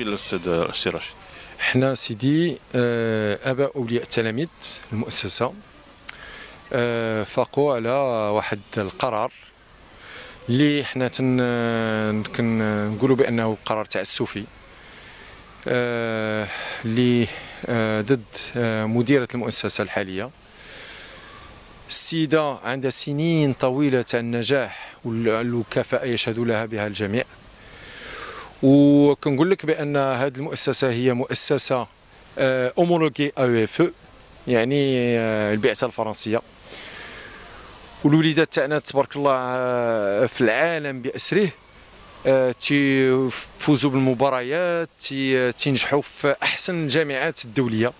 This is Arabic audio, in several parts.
المشكل السي رشيد؟ حنا سيدي اباء اولياء التلاميذ المؤسسه فاقوا على واحد القرار اللي حنا كنقولوا بانه قرار تعسفي اللي ضد مديره المؤسسه الحاليه. السيده عندها سنين طويله تاع النجاح والكفاءه يشهد لها بها الجميع، وكنقول لك بان هذه المؤسسه هي مؤسسه اومولوغي او اف، يعني البعثه الفرنسيه، والوليدات تاعنا تبارك الله في العالم باسره تيفوزوا بالمباريات، تنجحوا في احسن الجامعات الدوليه،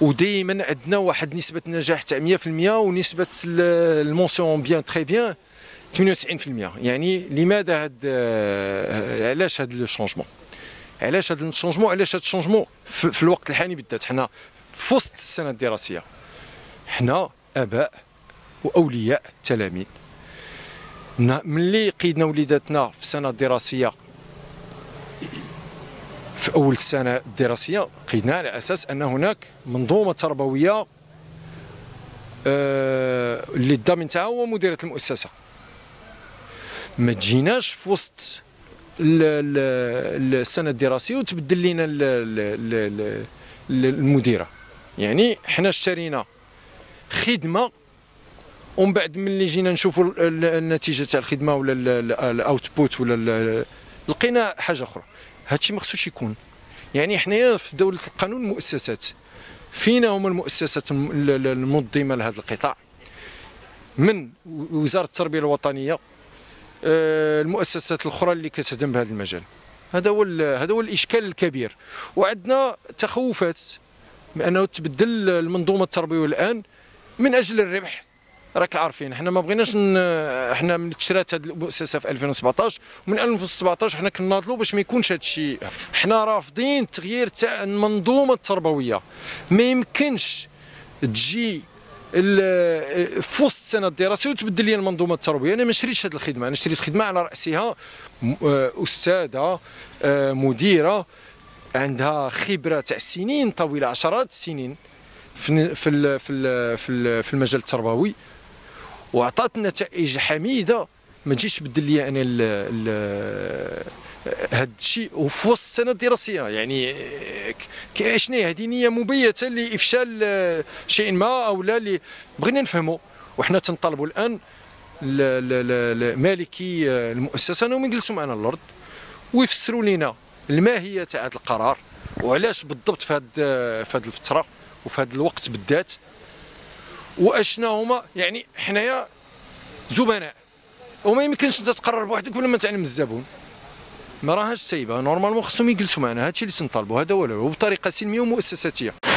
ودائما عندنا واحد نسبه نجاح تاع 100% ونسبه المونسيون بيان تري بيان 98%. يعني لماذا هاد علاش هاد الشونجمون؟ علاش هاد الشونجمون؟ علاش هاد الشونجمون في الوقت الحالي بالذات؟ حنا في وسط السنه الدراسيه، حنا اباء واولياء تلاميذ، ملي قيدنا وليداتنا في السنه الدراسيه في اول السنه الدراسيه قيدنا على اساس ان هناك منظومه تربويه اللي الضامن تاعها هو مديريه المؤسسه. ما تجيناش في وسط السنه الدراسيه وتبدل لنا المديره، يعني حنا اشترينا خدمه ومن بعد ملي جينا نشوفوا النتيجه تاع الخدمه ولا الاوتبوت ولا لقينا حاجه اخرى. هادشي ما خصوش يكون. يعني حنايا في دوله القانون مؤسسات، فينا هما المؤسسات المنظمه لهذا القطاع؟ من وزاره التربيه الوطنيه، المؤسسات الاخرى اللي كتهتم بهذا المجال. هذا هو الاشكال الكبير، وعندنا تخوفات بانه تبدل المنظومه التربويه الان من اجل الربح. راك عارفين حنا ما بغيناش حنا من تشرات هذه المؤسسه في 2017، ومن 2017 حنا كنناضلوا باش ما يكونش هذا الشيء. حنا رافضين التغيير تاع المنظومه التربويه. ما يمكنش تجي في وسط السنه الدراسيه وتبدل لي المنظومه التربويه. انا ما شريتش هذه الخدمه، انا شريت خدمه على راسها استاذه مديره عندها خبره تاع سنين طويله، عشرات السنين في المجال التربوي، وعطات نتائج حميده. ما تجيش تبدل لي انا هذا الشيء وفي وسط السنه الدراسيه. يعني شنو هذه؟ نيه مبيته لافشال شيء ما او لا اللي بغينا نفهموا. وحنا تنطالبوا الان مالكي المؤسسه انهم يجلسوا معنا الارض ويفسروا لنا الماهيه تاع هذا القرار، وعلاش بالضبط في هذه الفتره وفي هذا الوقت بالذات، واشنا هما. يعني حنايا زبناء، وما يمكنش انت تقرر بوحدك ولا ما تعلم الزبون. ما راهاش سايبه، نورمالمون خصهم يجلسوا معنا. هادشي اللي تنطالبوا، هذا هو، وبطريقه سلميه ومؤسساتيه.